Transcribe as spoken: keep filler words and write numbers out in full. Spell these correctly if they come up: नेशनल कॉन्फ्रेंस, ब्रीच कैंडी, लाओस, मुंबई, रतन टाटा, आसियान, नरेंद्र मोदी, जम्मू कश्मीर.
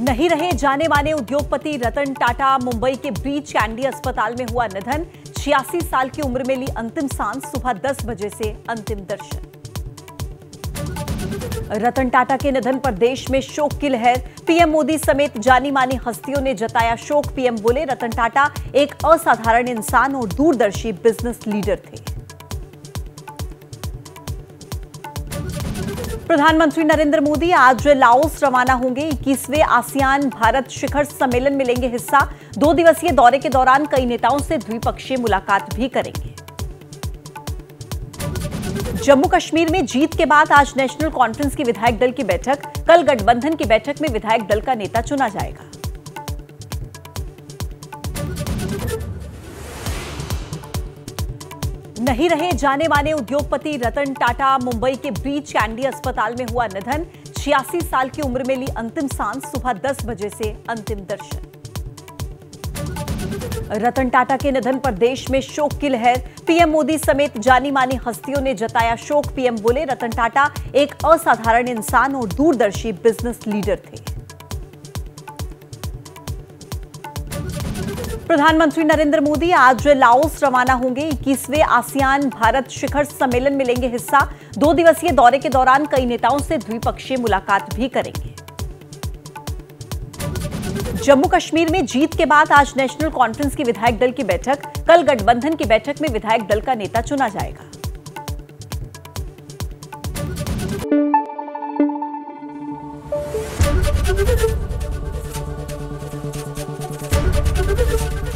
नहीं रहे जाने माने उद्योगपति रतन टाटा। मुंबई के ब्रीच कैंडी अस्पताल में हुआ निधन। छियासी साल की उम्र में ली अंतिम सांस। सुबह दस बजे से अंतिम दर्शन। रतन टाटा के निधन पर देश में शोक की लहर। पीएम मोदी समेत जानी मानी हस्तियों ने जताया शोक। पीएम बोले, रतन टाटा एक असाधारण इंसान और दूरदर्शी बिजनेस लीडर थे। प्रधानमंत्री नरेंद्र मोदी आज लाओस रवाना होंगे। इक्कीसवें आसियान भारत शिखर सम्मेलन में लेंगे हिस्सा। दो दिवसीय दौरे के दौरान कई नेताओं से द्विपक्षीय मुलाकात भी करेंगे। जम्मू कश्मीर में जीत के बाद आज नेशनल कॉन्फ्रेंस की विधायक दल की बैठक। कल गठबंधन की बैठक में विधायक दल का नेता चुना जाएगा। नहीं रहे जाने माने उद्योगपति रतन टाटा। मुंबई के ब्रीच कैंडी अस्पताल में हुआ निधन। छियासी साल की उम्र में ली अंतिम सांस। सुबह दस बजे से अंतिम दर्शन। रतन टाटा के निधन पर देश में शोक की लहर। पीएम मोदी समेत जानी मानी हस्तियों ने जताया शोक। पीएम बोले, रतन टाटा एक असाधारण इंसान और दूरदर्शी बिजनेस लीडर थे। प्रधानमंत्री नरेंद्र मोदी आज लाओस रवाना होंगे। इक्कीसवें आसियान भारत शिखर सम्मेलन में लेंगे हिस्सा। दो दिवसीय दौरे के दौरान कई नेताओं से द्विपक्षीय मुलाकात भी करेंगे। जम्मू कश्मीर में जीत के बाद आज नेशनल कॉन्फ्रेंस की विधायक दल की बैठक। कल गठबंधन की बैठक में विधायक दल का नेता चुना जाएगा।